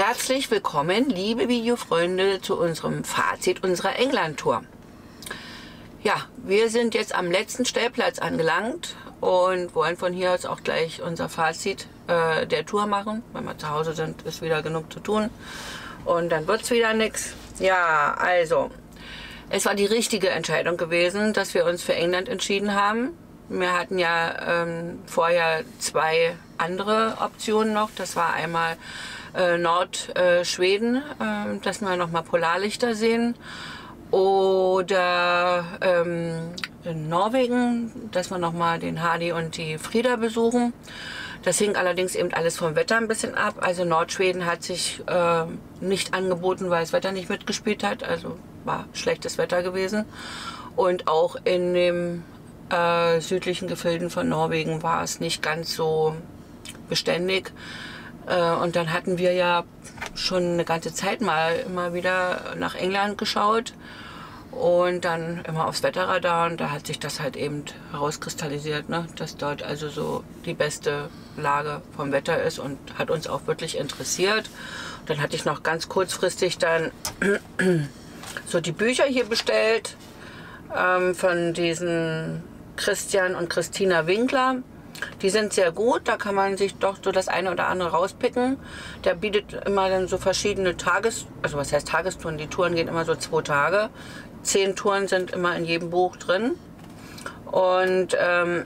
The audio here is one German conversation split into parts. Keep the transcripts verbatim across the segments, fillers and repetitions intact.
Herzlich willkommen, liebe Videofreunde, zu unserem Fazit unserer England-Tour. Ja, wir sind jetzt am letzten Stellplatz angelangt und wollen von hier aus auch gleich unser Fazit äh, der Tour machen. Wenn wir zu Hause sind, ist wieder genug zu tun und dann wird es wieder nichts. Ja, also, es war die richtige Entscheidung gewesen, dass wir uns für England entschieden haben. Wir hatten ja ähm, vorher zwei andere Optionen noch. Das war einmal äh, Nordschweden, äh, dass wir nochmal Polarlichter sehen. Oder ähm, in Norwegen, dass wir nochmal den Hardy und die Frida besuchen. Das hing allerdings eben alles vom Wetter ein bisschen ab. Also Nordschweden hat sich äh, nicht angeboten, weil das Wetter nicht mitgespielt hat. Also war schlechtes Wetter gewesen. Und auch in dem äh, südlichen Gefilden von Norwegen war es nicht ganz so beständig. Äh, und dann hatten wir ja schon eine ganze Zeit mal immer wieder nach England geschaut und dann immer aufs Wetterradar, und da hat sich das halt eben herauskristallisiert, ne? Dass dort also so die beste Lage vom Wetter ist, und hat uns auch wirklich interessiert. Und dann hatte ich noch ganz kurzfristig dann so die Bücher hier bestellt ähm, von diesen Christian und Christina Winkler. Die sind sehr gut, da kann man sich doch so das eine oder andere rauspicken. Der bietet immer dann so verschiedene Tages-, also was heißt Tagestouren, die Touren gehen immer so zwei Tage. Zehn Touren sind immer in jedem Buch drin. Und ähm,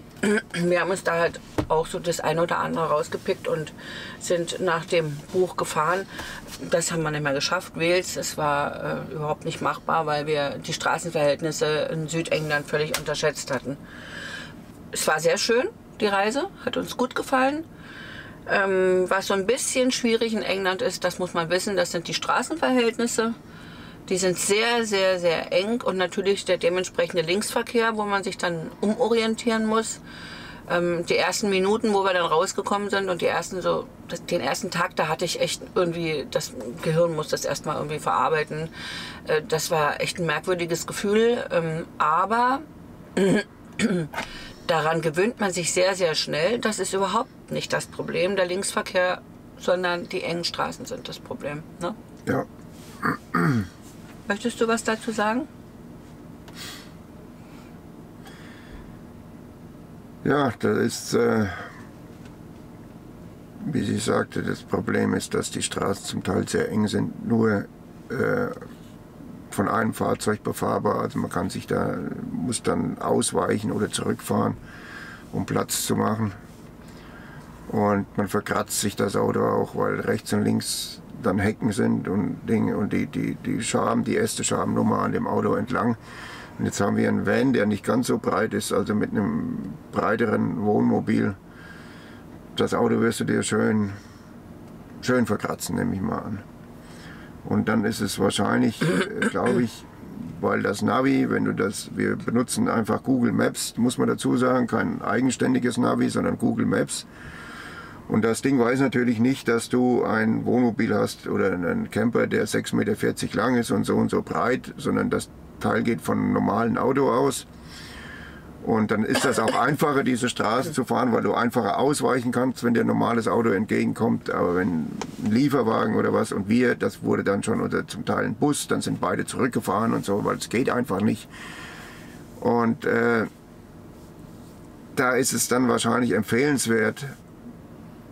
wir haben uns da halt auch so das eine oder andere rausgepickt und sind nach dem Buch gefahren. Das haben wir nicht mehr geschafft, Wales. Es war äh, überhaupt nicht machbar, weil wir die Straßenverhältnisse in Südengland völlig unterschätzt hatten. Es war sehr schön. Die Reise hat uns gut gefallen. Ähm, was so ein bisschen schwierig in England ist, das muss man wissen, das sind die Straßenverhältnisse. Die sind sehr, sehr, sehr eng und natürlich der dementsprechende Linksverkehr, wo man sich dann umorientieren muss. Ähm, die ersten Minuten, wo wir dann rausgekommen sind und die ersten so, das, den ersten Tag, da hatte ich echt irgendwie, das Gehirn muss das erstmal irgendwie verarbeiten. Äh, das war echt ein merkwürdiges Gefühl, ähm, aber daran gewöhnt man sich sehr, sehr schnell. Das ist überhaupt nicht das Problem, der Linksverkehr, sondern die engen Straßen sind das Problem. Ne? Ja. Möchtest du was dazu sagen? Ja, das ist, äh, wie sie sagte, das Problem ist, dass die Straßen zum Teil sehr eng sind, nur äh, von einem Fahrzeug befahrbar, also man kann sich da, muss dann ausweichen oder zurückfahren, um Platz zu machen. Und man verkratzt sich das Auto auch, weil rechts und links dann Hecken sind und Dinge und die, die, die Scham, die erste Schamnummer an dem Auto entlang. Und jetzt haben wir einen Van, der nicht ganz so breit ist, also mit einem breiteren Wohnmobil. Das Auto wirst du dir schön, schön verkratzen, nehme ich mal an. Und dann ist es wahrscheinlich, glaube ich, weil das Navi, wenn du das, wir benutzen einfach Google Maps, muss man dazu sagen, kein eigenständiges Navi, sondern Google Maps. Und das Ding weiß natürlich nicht, dass du ein Wohnmobil hast oder einen Camper, der sechs Meter vierzig lang ist und so und so breit, sondern das Teil geht von einem normalen Auto aus. Und dann ist das auch einfacher, diese Straße zu fahren, weil du einfacher ausweichen kannst, wenn dir ein normales Auto entgegenkommt. Aber wenn ein Lieferwagen oder was und wir, das wurde dann schon, oder zum Teil ein Bus, dann sind beide zurückgefahren und so, weil es geht einfach nicht. Und äh, da ist es dann wahrscheinlich empfehlenswert,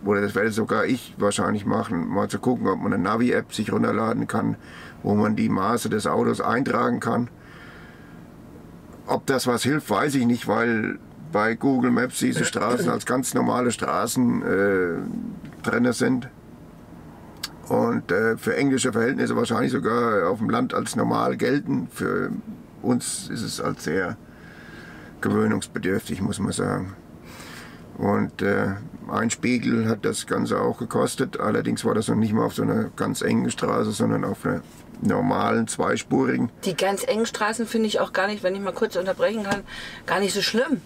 oder das werde sogar ich wahrscheinlich machen, mal zu gucken, ob man eine Navi-App sich runterladen kann, wo man die Maße des Autos eintragen kann. Ob das was hilft, weiß ich nicht, weil bei Google Maps diese Straßen als ganz normale Straßen äh, drin sind und äh, für englische Verhältnisse wahrscheinlich sogar auf dem Land als normal gelten. Für uns ist es als sehr gewöhnungsbedürftig, muss man sagen. Und äh, ein Spiegel hat das Ganze auch gekostet, allerdings war das noch nicht mal auf so einer ganz engen Straße, sondern auf einer normalen, zweispurigen. Die ganz engen Straßen finde ich auch gar nicht, wenn ich mal kurz unterbrechen kann, gar nicht so schlimm.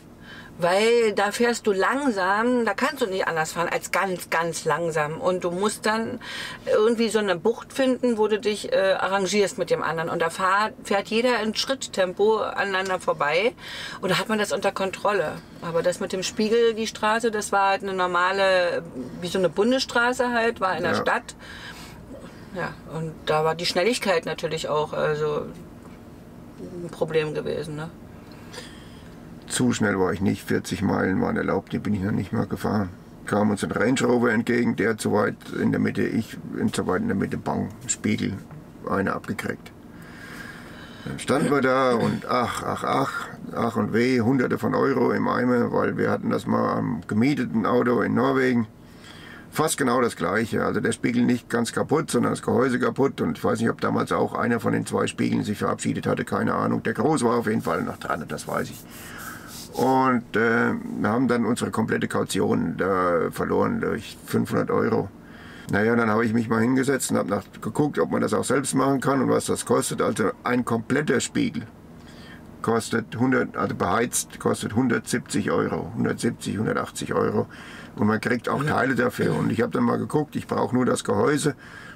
Weil da fährst du langsam, da kannst du nicht anders fahren als ganz, ganz langsam. Und du musst dann irgendwie so eine Bucht finden, wo du dich äh, arrangierst mit dem anderen. Und da fahr, fährt jeder in Schritttempo aneinander vorbei. Und da hat man das unter Kontrolle. Aber das mit dem Spiegel, die Straße, das war halt eine normale, wie so eine Bundesstraße halt, war in der ja. Stadt. Ja, und da war die Schnelligkeit natürlich auch also ein Problem gewesen. Ne? Zu schnell war ich nicht, vierzig Meilen waren erlaubt, die bin ich noch nicht mal gefahren. Kam uns ein Range Rover entgegen, der zu weit in der Mitte, ich zu weit in der Mitte, bang, Spiegel, eine abgekriegt. Dann standen wir da und ach, ach, ach, ach und weh, hunderte von Euro im Eimer, weil wir hatten das mal am gemieteten Auto in Norwegen. Fast genau das gleiche, also der Spiegel nicht ganz kaputt, sondern das Gehäuse kaputt und ich weiß nicht, ob damals auch einer von den zwei Spiegeln sich verabschiedet hatte, keine Ahnung, der groß war auf jeden Fall noch dran, das weiß ich. Und äh, haben dann unsere komplette Kaution da verloren durch fünfhundert Euro. Naja, dann habe ich mich mal hingesetzt und habe geguckt, ob man das auch selbst machen kann und was das kostet. Also ein kompletter Spiegel kostet hundert, also beheizt kostet hundertsiebzig Euro, hundertsiebzig, hundertachtzig Euro und man kriegt auch Teile dafür. Und ich habe dann mal geguckt, ich brauche nur das Gehäuse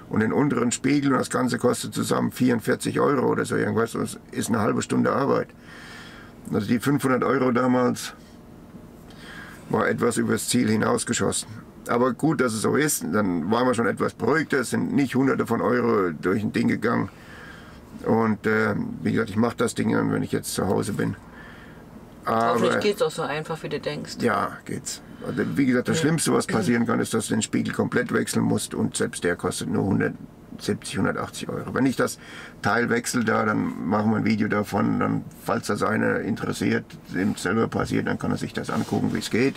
und den unteren Spiegel und das Ganze kostet zusammen vierundvierzig Euro oder so irgendwas. Das ist eine halbe Stunde Arbeit. Also die fünfhundert Euro damals war etwas übers Ziel hinausgeschossen. Aber gut, dass es so ist, dann waren wir schon etwas beruhigter, es sind nicht hunderte von Euro durch ein Ding gegangen. Und äh, wie gesagt, ich mache das Ding an, wenn ich jetzt zu Hause bin. Aber, hoffentlich geht es auch so einfach, wie du denkst. Ja, geht's. Also, wie gesagt, das ja. Schlimmste, was passieren kann, ist, dass du den Spiegel komplett wechseln musst und selbst der kostet nur hundertsiebzig, hundertachtzig Euro. Wenn ich das Teil wechsle, da, dann machen wir ein Video davon, dann, falls das einer interessiert, dem selber passiert, dann kann er sich das angucken, wie es geht.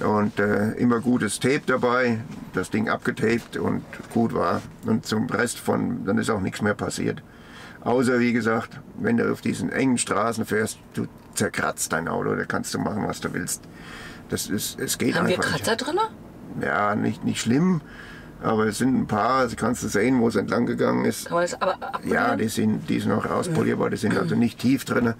Und äh, immer gutes Tape dabei, das Ding abgetaped und gut war. Und zum Rest von, dann ist auch nichts mehr passiert. Außer, wie gesagt, wenn du auf diesen engen Straßen fährst, du zerkratzt dein Auto, da kannst du machen, was du willst. Das ist, es geht Haben einfach wir Kratzer drin? Ja, nicht, nicht schlimm, aber es sind ein paar, also kannst du sehen, wo es entlang gegangen ist. Kann man das aber abpolieren? Ja, die sind, die sind auch rauspolierbar, die sind also nicht tief drin.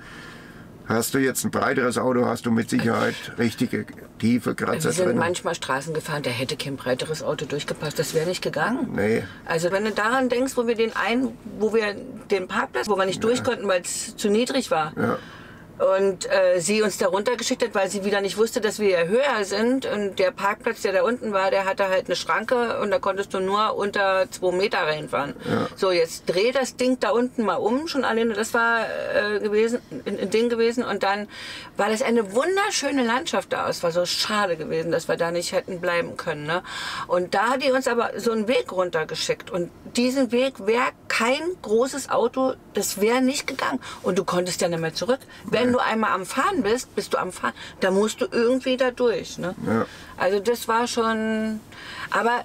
Hast du jetzt ein breiteres Auto, hast du mit Sicherheit richtige, tiefe Kratzer drin. Wir sind manchmal Straßen gefahren, da hätte kein breiteres Auto durchgepasst, das wäre nicht gegangen. Nee. Also wenn du daran denkst, wo wir den einen, wo wir den Parkplatz, wo wir nicht ja. durch konnten, weil es zu niedrig war. Ja. Und äh, sie uns da runtergeschickt hat, weil sie wieder nicht wusste, dass wir ja höher sind. Und der Parkplatz, der da unten war, der hatte halt eine Schranke und da konntest du nur unter zwei Meter reinfahren. Ja. So, jetzt dreh das Ding da unten mal um, schon alleine, das war äh, gewesen, ein Ding gewesen. Und dann war das eine wunderschöne Landschaft da. Es war so schade gewesen, dass wir da nicht hätten bleiben können. Ne? Und da hat die uns aber so einen Weg runtergeschickt. Und diesen Weg wäre kein großes Auto, das wäre nicht gegangen. Und du konntest ja nicht mehr zurück. Wenn Wenn du einmal am Fahren bist, bist du am Fahren, da musst du irgendwie da durch. Ne? Ja. Also das war schon, aber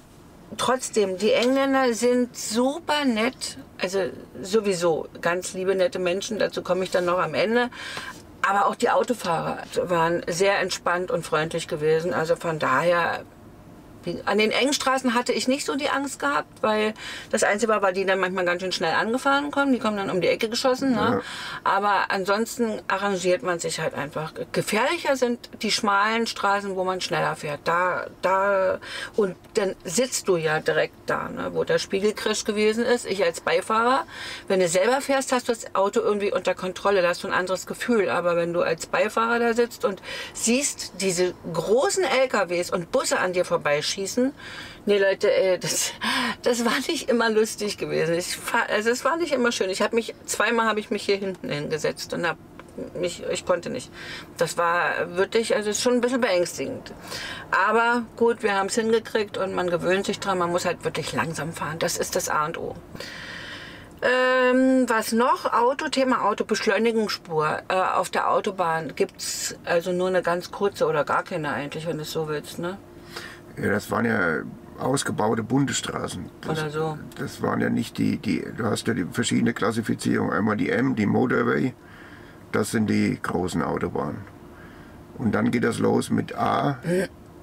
trotzdem, die Engländer sind super nett, also sowieso ganz liebe, nette Menschen, dazu komme ich dann noch am Ende. Aber auch die Autofahrer waren sehr entspannt und freundlich gewesen, also von daher... An den engen Straßen hatte ich nicht so die Angst gehabt, weil das Einzige war, weil die dann manchmal ganz schön schnell angefahren kommen. Die kommen dann um die Ecke geschossen. Ja. Ne? Aber ansonsten arrangiert man sich halt einfach. Gefährlicher sind die schmalen Straßen, wo man schneller fährt. Da, da und dann sitzt du ja direkt da, ne? Wo der Spiegelcrash gewesen ist. Ich als Beifahrer, wenn du selber fährst, hast du das Auto irgendwie unter Kontrolle. Da hast du ein anderes Gefühl. Aber wenn du als Beifahrer da sitzt und siehst diese großen L K Ws und Busse an dir vorbei schießen. Nee, Leute, ey, das, das war nicht immer lustig gewesen. Ich, also es war nicht immer schön. Ich habe mich zweimal habe ich mich hier hinten hingesetzt und hab mich, ich konnte nicht. Das war wirklich, also schon ein bisschen beängstigend. Aber gut, wir haben es hingekriegt und man gewöhnt sich dran. Man muss halt wirklich langsam fahren. Das ist das A und O. Ähm, was noch? Auto, Thema Auto, Beschleunigungsspur. Äh, auf der Autobahn gibt es also nur eine ganz kurze oder gar keine eigentlich, wenn du es so willst, ne? Ja, das waren ja ausgebaute Bundesstraßen. Das, Oder so. Das waren ja nicht die, die, du hast ja die verschiedene Klassifizierung. Einmal die M, die Motorway, das sind die großen Autobahnen. Und dann geht das los mit A,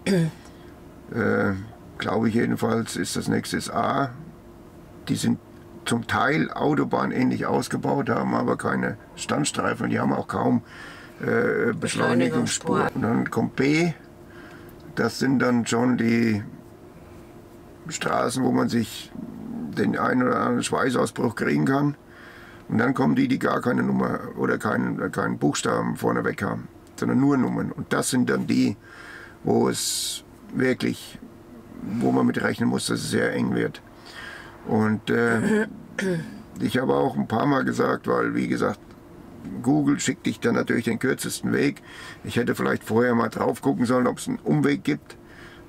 äh, glaube ich jedenfalls, ist das nächste ist A. Die sind zum Teil autobahnähnlich ausgebaut, haben aber keine Standstreifen, die haben auch kaum äh, Beschleunigungsspur. Und dann kommt B. Das sind dann schon die Straßen, wo man sich den einen oder anderen Schweißausbruch kriegen kann. Und dann kommen die, die gar keine Nummer oder keinen, keinen Buchstaben vorneweg haben, sondern nur Nummern. Und das sind dann die, wo es wirklich, wo man mit rechnen muss, dass es sehr eng wird. Und äh, ich habe auch ein paar Mal gesagt, weil wie gesagt, Google schickt dich dann natürlich den kürzesten Weg. Ich hätte vielleicht vorher mal drauf gucken sollen, ob es einen Umweg gibt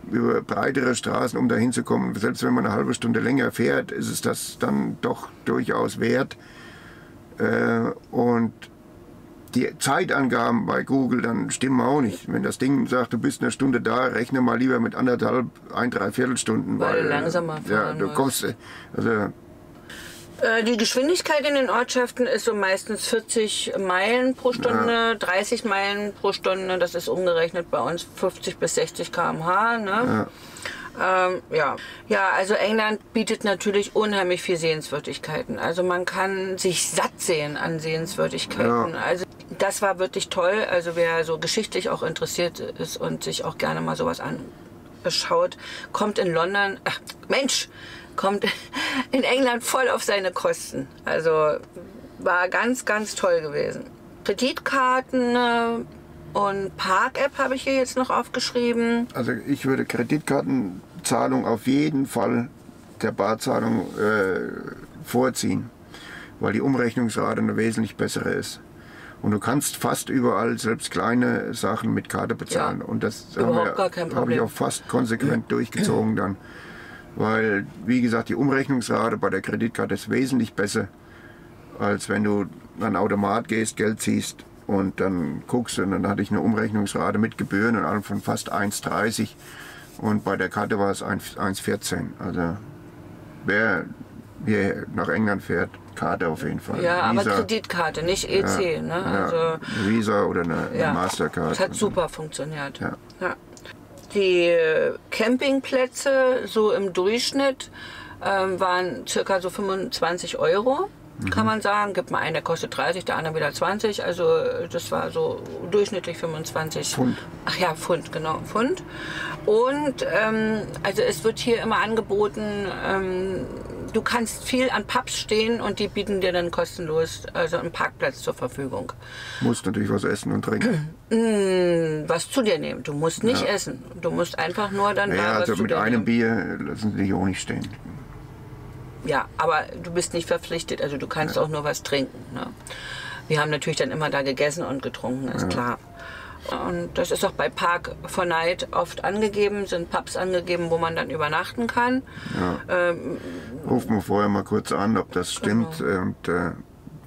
über breitere Straßen, um da hinzukommen. Selbst wenn man eine halbe Stunde länger fährt, ist es das dann doch durchaus wert. Äh, und die Zeitangaben bei Google dann stimmen auch nicht. Wenn das Ding sagt, du bist eine Stunde da, rechne mal lieber mit anderthalb, ein, dreiviertel Stunden. Weil, weil du langsamer fahren ja, du kommst, also die Geschwindigkeit in den Ortschaften ist so meistens vierzig Meilen pro Stunde, ja. dreißig Meilen pro Stunde. Das ist umgerechnet bei uns fünfzig bis sechzig Kilometer pro Stunde. Ne? Ja. Ähm, ja. ja, also England bietet natürlich unheimlich viel Sehenswürdigkeiten. Also man kann sich satt sehen an Sehenswürdigkeiten. Ja. Also das war wirklich toll. Also wer so geschichtlich auch interessiert ist und sich auch gerne mal sowas anschaut, kommt in London... Ach, Mensch! kommt in England voll auf seine Kosten. Also war ganz, ganz toll gewesen. Kreditkarten und Park-App habe ich hier jetzt noch aufgeschrieben. Also ich würde Kreditkartenzahlung auf jeden Fall der Barzahlung äh, vorziehen, weil die Umrechnungsrate eine wesentlich bessere ist. Und du kannst fast überall, selbst kleine Sachen, mit Karte bezahlen. Ja, und das habe ich, hab ich auch fast konsequent durchgezogen dann. Weil, wie gesagt, die Umrechnungsrate bei der Kreditkarte ist wesentlich besser, als wenn du an den Automat gehst, Geld ziehst und dann guckst. Und dann hatte ich eine Umrechnungsrate mit Gebühren und allem von fast eins Komma dreißig. Und bei der Karte war es eins Komma vierzehn. Also wer hier nach England fährt, Karte auf jeden Fall. Ja, Visa, aber Kreditkarte, nicht E C. Ja, ne? Also, ja, Visa oder eine, ja, eine Mastercard. Das hat super funktioniert. Ja. Ja. Die Campingplätze so im Durchschnitt ähm, waren circa so fünfundzwanzig Euro, mhm, kann man sagen. Gibt mal einen, der kostet dreißig, der andere wieder zwanzig. Also das war so durchschnittlich fünfundzwanzig. Pfund. Ach ja, Pfund, genau, Pfund. Und ähm, also es wird hier immer angeboten, ähm, du kannst viel an Pubs stehen und die bieten dir dann kostenlos also einen Parkplatz zur Verfügung. Du musst natürlich was essen und trinken. Was zu dir nehmen. Du musst nicht ja. essen. Du musst einfach nur dann naja, da was also zu mit dir einem nehmen. Bier lassen sie dich auch nicht stehen. Ja, aber du bist nicht verpflichtet. Also du kannst ja. auch nur was trinken. Ne? Wir haben natürlich dann immer da gegessen und getrunken, ist ja. klar. Und das ist auch bei Park for Night oft angegeben, sind Pubs angegeben, wo man dann übernachten kann. Ja. Ähm, Ruft man vorher mal kurz an, ob das stimmt, genau. Und äh,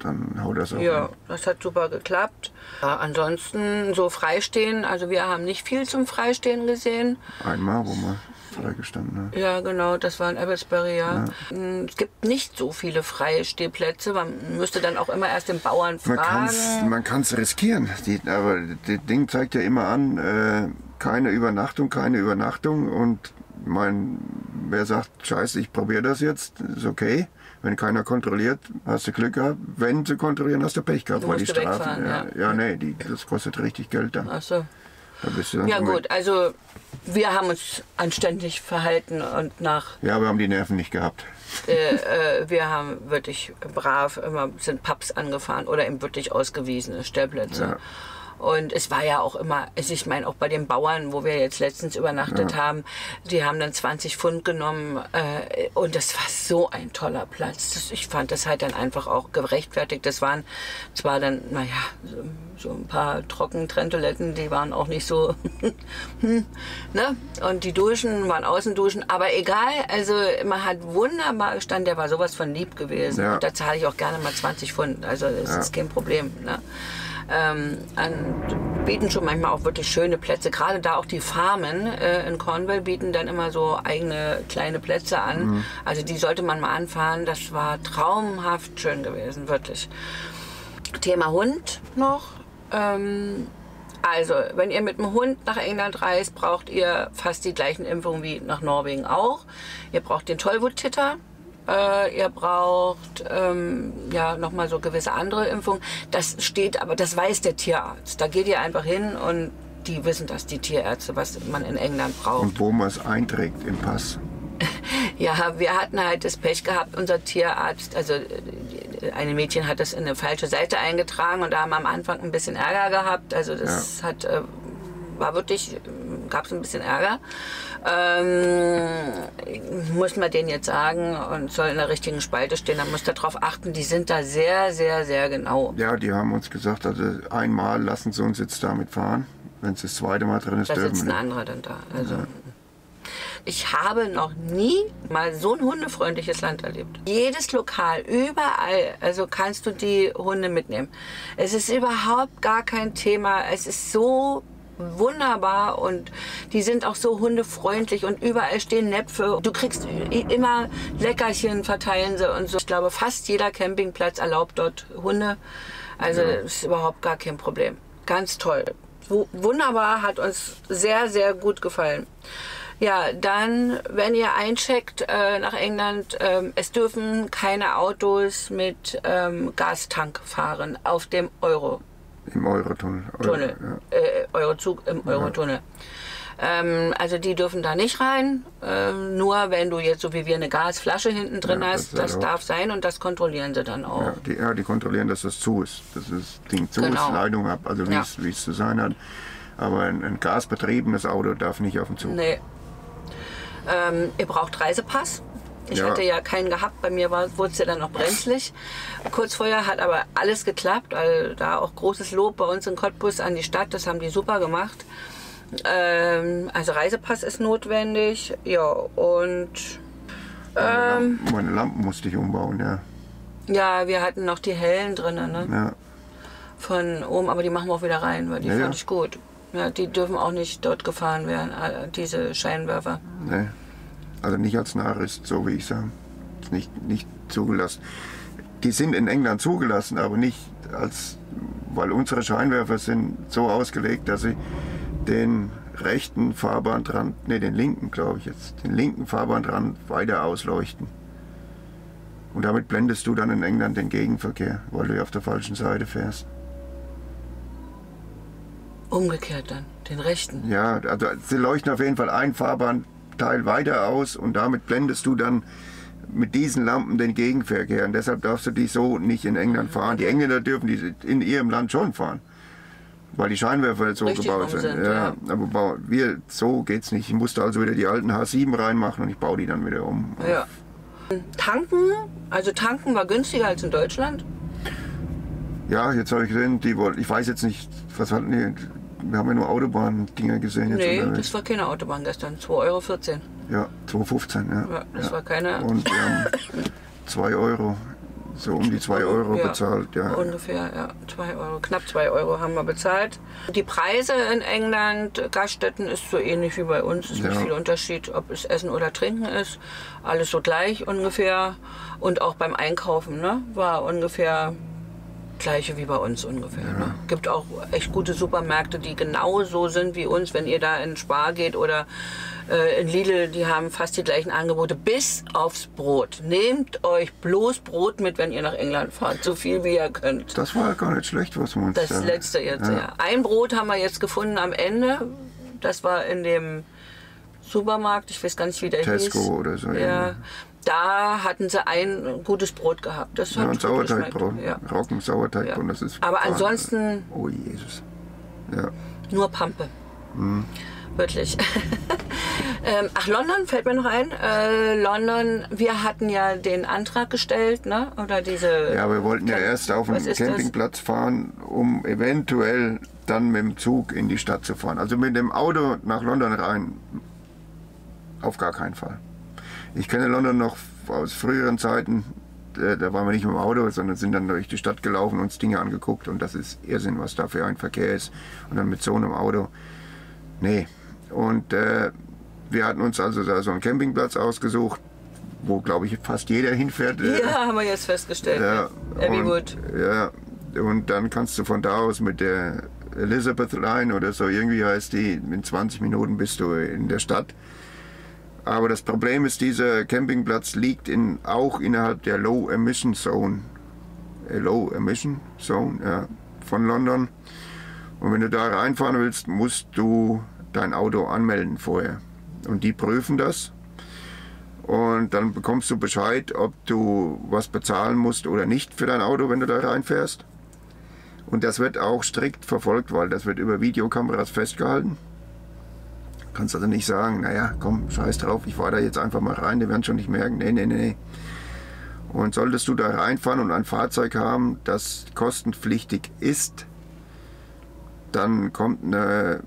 dann haut das auch Ja, an. Das hat super geklappt. Ja, ansonsten so Freistehen, also wir haben nicht viel zum Freistehen gesehen. Einmal, wo man freigestanden hat. Ja, genau, das war in Abbotsbury, ja. ja. Es gibt nicht so viele Freistehplätze, man müsste dann auch immer erst den Bauern fragen. Man kann es riskieren, die, aber das Ding zeigt ja immer an, äh, keine Übernachtung, keine Übernachtung und mein, wer sagt, scheiße, ich probiere das jetzt, ist okay. Wenn keiner kontrolliert, hast du Glück gehabt. Wenn sie kontrollieren, hast du Pech gehabt, weil die Strafen. Ja, ja. ja, nee, die, das kostet richtig Geld dann. Ach so. Da bist du dann ja gut, also wir haben uns anständig verhalten und nach... Ja, wir haben die Nerven nicht gehabt. Äh, äh, wir haben wirklich brav, immer sind Pubs angefahren oder eben wirklich ausgewiesene Stellplätze. Ja. Und es war ja auch immer, ich meine auch bei den Bauern, wo wir jetzt letztens übernachtet ja. haben, die haben dann zwanzig Pfund genommen äh, und das war so ein toller Platz. Das, ich fand das halt dann einfach auch gerechtfertigt. Das waren zwar dann, naja, so, so ein paar Trockentrenntoiletten, die waren auch nicht so, ne? Und die Duschen waren Außenduschen, aber egal, also man hat wunderbar gestanden, der war sowas von lieb gewesen. Ja. Und da zahle ich auch gerne mal zwanzig Pfund, also das ja. ist kein Problem, ne? Ähm, an, bieten schon manchmal auch wirklich schöne Plätze, gerade da auch die Farmen äh, in Cornwall bieten dann immer so eigene kleine Plätze an, mhm. also die sollte man mal anfahren, das war traumhaft schön gewesen, wirklich. Thema Hund noch, ähm, also wenn ihr mit dem Hund nach England reist, braucht ihr fast die gleichen Impfungen wie nach Norwegen auch, ihr braucht den Tollwut-Titer. Äh, ihr braucht ähm, ja nochmal so gewisse andere Impfungen. Das steht, aber das weiß der Tierarzt. Da geht ihr einfach hin und die wissen das, die Tierärzte, was man in England braucht. Und wo man es einträgt im Pass. Ja, wir hatten halt das Pech gehabt, unser Tierarzt, also ein Mädchen hat das in eine falsche Seite eingetragen und da haben wir am Anfang ein bisschen Ärger gehabt. Also das ja. hat... Äh, war wirklich, gab es ein bisschen Ärger. Ähm, muss man denen jetzt sagen, und soll in der richtigen Spalte stehen, dann muss da drauf achten, die sind da sehr, sehr, sehr genau. Ja, die haben uns gesagt, also einmal lassen sie uns jetzt damit fahren, wenn es das zweite Mal drin ist, da sitzt ein anderer dann da. Also. Ja. Ich habe noch nie mal so ein hundefreundliches Land erlebt. Jedes Lokal, überall, also kannst du die Hunde mitnehmen. Es ist überhaupt gar kein Thema. Es ist so wunderbar und die sind auch so hundefreundlich und überall stehen Näpfe. Du kriegst immer Leckerchen, verteilen sie und so. Ich glaube, fast jeder Campingplatz erlaubt dort Hunde. Also ja, das ist überhaupt gar kein Problem. Ganz toll. Wunderbar, hat uns sehr, sehr gut gefallen. Ja, dann, wenn ihr eincheckt äh, nach England, ähm, es dürfen keine Autos mit ähm, Gastank fahren auf dem Euro. Im Eurotunnel. Euro, Tunnel. Ja. Äh, Eurozug im Eurotunnel. Ja. Ähm, also die dürfen da nicht rein, äh, nur wenn du jetzt so wie wir eine Gasflasche hinten drin ja, hast, das, das darf sein und das kontrollieren sie dann auch. Ja, die, ja, die kontrollieren, dass das zu ist, dass das Ding zu genau. ist, Leitung ab, also wie ja. es zu sein hat. Aber ein, ein gasbetriebenes Auto darf nicht auf den Zug. Nee. Ähm, ihr braucht Reisepass. Ich ja. hatte ja keinen gehabt, bei mir wurde es ja dann noch brenzlig. Kurz vorher hat aber alles geklappt, also da auch großes Lob bei uns in Cottbus an die Stadt, das haben die super gemacht. Ähm, also Reisepass ist notwendig, ja, und... Ähm, meine, Lampen, meine Lampen musste ich umbauen, ja. Ja, wir hatten noch die hellen drinnen, ne? Ja. Von oben, aber die machen wir auch wieder rein, weil die ja, fand ich gut. Ja, die dürfen auch nicht dort gefahren werden, diese Scheinwerfer. Nee, also nicht als Nachrüst, so wie ich sage. Nicht, nicht zugelassen. Die sind in England zugelassen, aber nicht als, weil unsere Scheinwerfer sind so ausgelegt, dass sie den rechten Fahrbahnrand, ne, den linken glaube ich jetzt, den linken Fahrbahnrand weiter ausleuchten. Und damit blendest du dann in England den Gegenverkehr, weil du ja auf der falschen Seite fährst. Umgekehrt dann, den rechten. Ja, also sie leuchten auf jeden Fall einen Fahrbahnteil weiter aus und damit blendest du dann mit diesen Lampen den Gegenverkehr. Und deshalb darfst du die so nicht in England fahren. Die Engländer dürfen die in ihrem Land schon fahren, weil die Scheinwerfer jetzt so richtig gebaut sind. sind ja, ja. Aber wir, so geht's nicht. Ich musste also wieder die alten H sieben reinmachen und ich baue die dann wieder um. Ja. Tanken, also tanken war günstiger als in Deutschland. Ja, jetzt habe ich gesehen, die wollen, ich weiß jetzt nicht, was hatten die. Wir haben ja nur Autobahn-Dinger gesehen. Jetzt nee, unterwegs. Das war keine Autobahn gestern, zwei Euro vierzehn. Ja, zwei Euro fünfzehn, ja. ja das ja. war keine. Und wir haben zwei Euro, so um die zwei Euro ja, bezahlt. Ja. Ungefähr, ja, zwei Euro, knapp zwei Euro haben wir bezahlt. Die Preise in England, Gaststätten ist so ähnlich wie bei uns, ist ja. nicht viel Unterschied, ob es Essen oder Trinken ist. Alles so gleich ungefähr. Und auch beim Einkaufen, ne, war ungefähr... Gleiche wie bei uns ungefähr. Ja. Ne? Gibt auch echt gute Supermärkte, die genauso sind wie uns. Wenn ihr da in Spar geht oder äh, in Lidl, die haben fast die gleichen Angebote, bis aufs Brot. Nehmt euch bloß Brot mit, wenn ihr nach England fahrt, so viel wie ihr könnt. Das war gar nicht schlecht, was wir uns Das da letzte jetzt, ja. ja. Ein Brot haben wir jetzt gefunden am Ende. Das war in dem Supermarkt, ich weiß gar nicht, wie der Tesco hieß. Tesco oder so. Ja. Da hatten sie ein gutes Brot gehabt. Das ja, hat ein Sauerteigbrot, ja. Roggen, Sauerteigbrot, ja. das ist... Aber Bahn. ansonsten... Oh Jesus. Ja. Nur Pampe. Mhm. Wirklich. ähm, ach, London fällt mir noch ein. Äh, London, wir hatten ja den Antrag gestellt, ne? Oder diese... Ja, wir wollten ja erst auf einen Campingplatz fahren, um eventuell dann mit dem Zug in die Stadt zu fahren. Also mit dem Auto nach London rein, auf gar keinen Fall. Ich kenne London noch aus früheren Zeiten, da waren wir nicht mit dem Auto, sondern sind dann durch die Stadt gelaufen und uns Dinge angeguckt und das ist Irrsinn, was da für ein Verkehr ist. Und dann mit so einem Auto, nee. Und äh, wir hatten uns also da so einen Campingplatz ausgesucht, wo glaube ich fast jeder hinfährt. Ja, äh, haben wir jetzt festgestellt, ja, Abbeywood. Ja, und dann kannst du von da aus mit der Elizabeth Line oder so, irgendwie heißt die, in zwanzig Minuten bist du in der Stadt. Aber das Problem ist, dieser Campingplatz liegt in, auch innerhalb der Low Emission Zone, Low Emission Zone ja, von London. Und wenn du da reinfahren willst, musst du dein Auto anmelden vorher. Und die prüfen das. Und dann bekommst du Bescheid, ob du was bezahlen musst oder nicht für dein Auto, wenn du da reinfährst. Und das wird auch strikt verfolgt, weil das wird über Videokameras festgehalten. Kannst also nicht sagen, naja, komm, scheiß drauf, ich fahre da jetzt einfach mal rein, die werden schon nicht merken, nee, nee, nee. Und solltest du da reinfahren und ein Fahrzeug haben, das kostenpflichtig ist, dann kommt eine,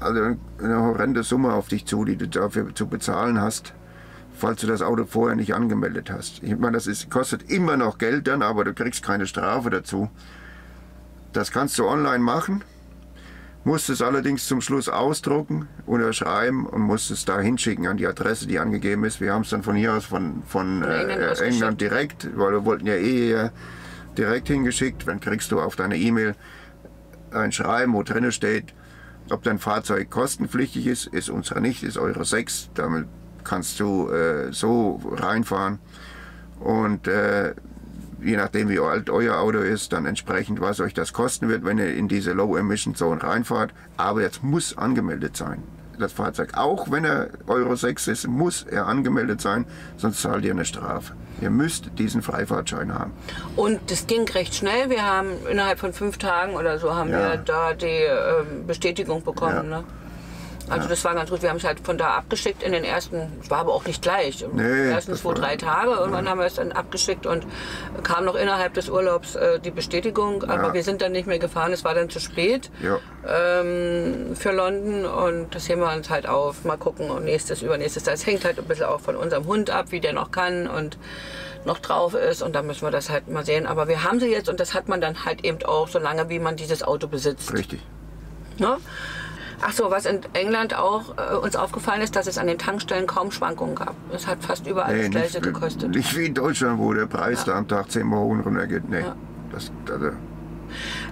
also eine horrende Summe auf dich zu, die du dafür zu bezahlen hast, falls du das Auto vorher nicht angemeldet hast. Ich meine, das ist, kostet immer noch Geld dann, aber du kriegst keine Strafe dazu. Das kannst du online machen, musst es allerdings zum Schluss ausdrucken, unterschreiben und musst es da hinschicken an die Adresse, die angegeben ist. Wir haben es dann von hier aus, von, von, von äh, England, England direkt, weil wir wollten ja eh direkt hingeschickt. Dann kriegst du auf deine E-Mail ein Schreiben, wo drin steht, ob dein Fahrzeug kostenpflichtig ist, ist unserer nicht, ist Euro sechs. Damit kannst du äh, so reinfahren und äh, je nachdem wie alt euer Auto ist, dann entsprechend was euch das kosten wird, wenn ihr in diese Low Emission Zone reinfahrt. Aber jetzt muss angemeldet sein, das Fahrzeug. Auch wenn er Euro sechs ist, muss er angemeldet sein, sonst zahlt ihr eine Strafe. Ihr müsst diesen Freifahrtschein haben. Und das ging recht schnell. Wir haben innerhalb von fünf Tagen oder so haben ja. wir da die äh, Bestätigung bekommen. Ja. Ne? Also ja. das war ganz gut. Wir haben es halt von da abgeschickt in den ersten, es war aber auch nicht gleich, in den nee, ersten zwei, drei Tage. Irgendwann ja. haben wir es dann abgeschickt und kam noch innerhalb des Urlaubs äh, die Bestätigung. Aber ja. wir sind dann nicht mehr gefahren, es war dann zu spät ja. ähm, für London und das heben wir uns halt auf. Mal gucken, und nächstes, übernächstes. Das hängt halt ein bisschen auch von unserem Hund ab, wie der noch kann und noch drauf ist, und dann müssen wir das halt mal sehen. Aber wir haben sie jetzt und das hat man dann halt eben auch, solange wie man dieses Auto besitzt. Richtig. Ne? Ach so, was in England auch äh, uns aufgefallen ist, dass es an den Tankstellen kaum Schwankungen gab. Es hat fast überall nee, das Gleiche nicht, gekostet. Nicht wie in Deutschland, wo der Preis ja. da am Tag zehnmal hoch und runter geht. Nee, ja. das, das, das.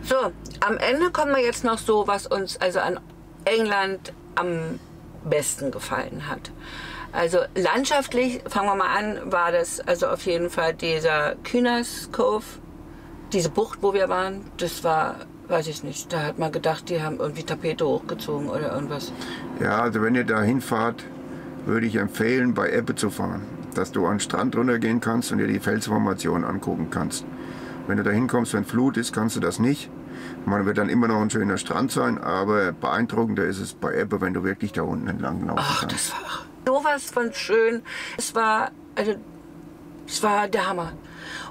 So, am Ende kommen wir jetzt noch so, was uns also an England am besten gefallen hat. Also landschaftlich, fangen wir mal an, war das also auf jeden Fall dieser Kunstt Cove, diese Bucht, wo wir waren, das war... Weiß ich nicht. Da hat man gedacht, die haben irgendwie Tapete hochgezogen oder irgendwas. Ja, also wenn ihr da hinfahrt, würde ich empfehlen, bei Ebbe zu fahren. Dass du an den Strand runtergehen kannst und dir die Felsformation angucken kannst. Wenn du da hinkommst, wenn Flut ist, kannst du das nicht. Man wird dann immer noch ein schöner Strand sein, aber beeindruckender ist es bei Ebbe, wenn du wirklich da unten entlang laufen Ach, kannst. Ach, das war sowas von schön. Es war, also, es war der Hammer.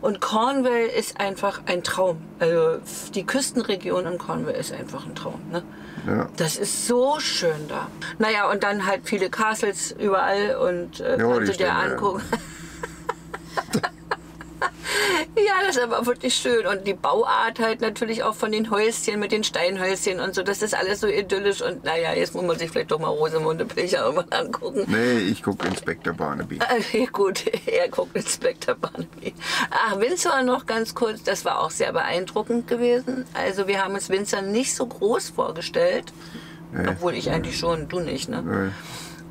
Und Cornwall ist einfach ein Traum. Also die Küstenregion in Cornwall ist einfach ein Traum. Ne? Ja. Das ist so schön da. Naja, und dann halt viele Castles überall und äh, ja, kannst du dir angucken. Ja, das ist aber wirklich schön. Und die Bauart halt natürlich auch von den Häuschen mit den Steinhäuschen und so. Das ist alles so idyllisch. Und naja, jetzt muss man sich vielleicht doch mal Rosemunde Pilcher irgendwann angucken. Nee, ich gucke Inspektor Barnaby. Okay, gut, er guckt Inspektor Barnaby. Ach, Winzer noch ganz kurz. Das war auch sehr beeindruckend gewesen. Also wir haben uns Winzer nicht so groß vorgestellt. Nee. Obwohl ich eigentlich schon, du nicht, ne? Nee.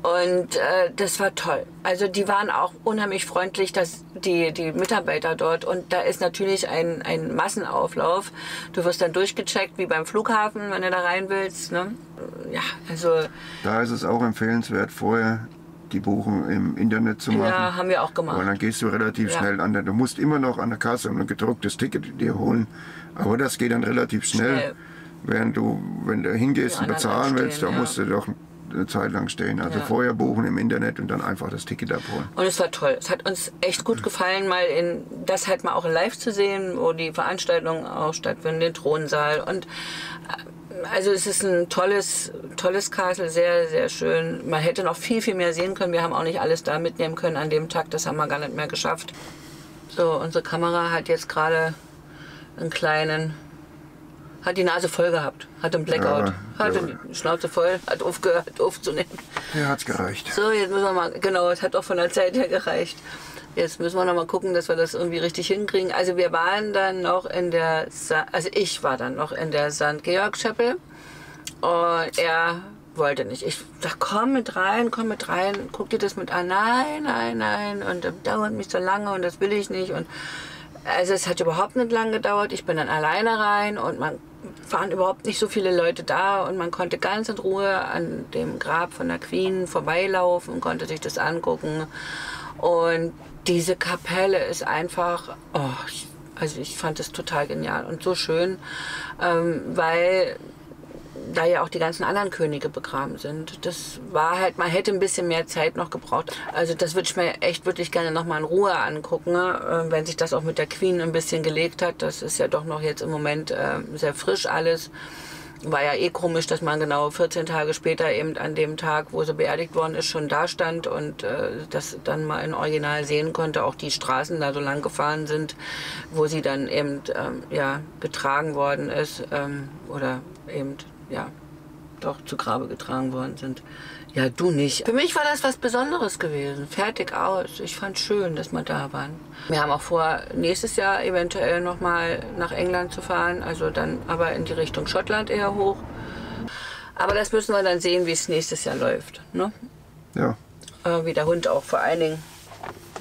Und äh, das war toll. Also die waren auch unheimlich freundlich, dass die, die Mitarbeiter dort. Und da ist natürlich ein, ein Massenauflauf. Du wirst dann durchgecheckt, wie beim Flughafen, wenn du da rein willst. Ne? Ja, also da ist es auch empfehlenswert, vorher die Buchung im Internet zu machen. Ja, haben wir auch gemacht. Und dann gehst du relativ ja. schnell an der, du musst immer noch an der Kasse ein gedrucktes Ticket dir holen. Aber das geht dann relativ schnell. schnell. Während du, wenn du hingehst und bezahlen willst, da ja. musst du doch eine Zeit lang stehen. Also ja. vorher buchen im Internet und dann einfach das Ticket abholen. Und es war toll. Es hat uns echt gut gefallen, mal in, das halt mal auch live zu sehen, wo die Veranstaltungen auch stattfinden, den Thronsaal. Und also es ist ein tolles, tolles Castle, sehr, sehr schön. Man hätte noch viel, viel mehr sehen können. Wir haben auch nicht alles da mitnehmen können an dem Tag. Das haben wir gar nicht mehr geschafft. So, unsere Kamera hat jetzt gerade einen kleinen... Hat die Nase voll gehabt, hat einen Blackout, ja, hat ja. die Schnauze voll, hat aufgehört aufzunehmen. Ja, hat's gereicht. So, jetzt müssen wir mal, genau, es hat auch von der Zeit her gereicht. Jetzt müssen wir noch mal gucken, dass wir das irgendwie richtig hinkriegen. Also wir waren dann noch in der, Sa also ich war dann noch in der Sankt Georgs Chapel und er wollte nicht. Ich sag, komm mit rein, komm mit rein, guck dir das mit an. Nein, nein, nein, und das dauert mich so lange und das will ich nicht. Und also es hat überhaupt nicht lang gedauert. Ich bin dann alleine rein und man waren überhaupt nicht so viele Leute da und man konnte ganz in Ruhe an dem Grab von der Queen vorbeilaufen und konnte sich das angucken. Und diese Kapelle ist einfach, oh, ich, also ich fand es total genial und so schön, ähm, weil da ja auch die ganzen anderen Könige begraben sind. Das war halt, man hätte ein bisschen mehr Zeit noch gebraucht. Also das würde ich mir echt wirklich gerne nochmal in Ruhe angucken, äh, wenn sich das auch mit der Queen ein bisschen gelegt hat. Das ist ja doch noch jetzt im Moment äh, sehr frisch alles. War ja eh komisch, dass man genau vierzehn Tage später eben an dem Tag, wo sie beerdigt worden ist, schon da stand und äh, das dann mal in Original sehen konnte, auch die Straßen da so lang gefahren sind, wo sie dann eben ähm, ja, getragen worden ist ähm, oder eben ja doch zu Grabe getragen worden sind. Ja, du nicht. Für mich war das was Besonderes gewesen. Fertig aus. Ich fand es schön, dass wir da waren. Wir haben auch vor, nächstes Jahr eventuell nochmal nach England zu fahren. Also dann aber in die Richtung Schottland eher hoch. Aber das müssen wir dann sehen, wie es nächstes Jahr läuft. Ne? Ja. Äh, wie der Hund auch vor allen Dingen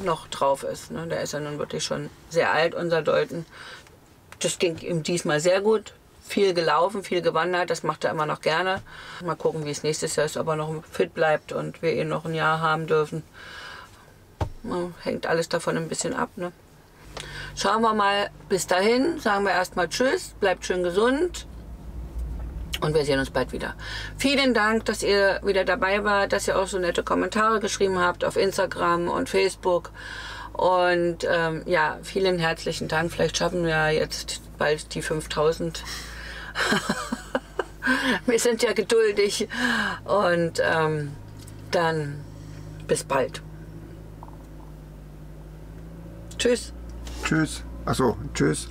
noch drauf ist. Ne? Der ist ja nun wirklich schon sehr alt, unser Deuten. Das ging ihm diesmal sehr gut. Viel gelaufen, viel gewandert, das macht er immer noch gerne. Mal gucken, wie es nächstes Jahr ist, ob er noch fit bleibt und wir ihn noch ein Jahr haben dürfen. Hängt alles davon ein bisschen ab. Ne? Schauen wir mal bis dahin, sagen wir erstmal tschüss, bleibt schön gesund und wir sehen uns bald wieder. Vielen Dank, dass ihr wieder dabei wart, dass ihr auch so nette Kommentare geschrieben habt auf Instagram und Facebook. Und ähm, ja, vielen herzlichen Dank. Vielleicht schaffen wir jetzt bald die fünftausend. Wir sind ja geduldig und ähm, dann bis bald. Tschüss. Tschüss. Achso, tschüss.